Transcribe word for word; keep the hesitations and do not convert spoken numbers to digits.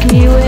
Feel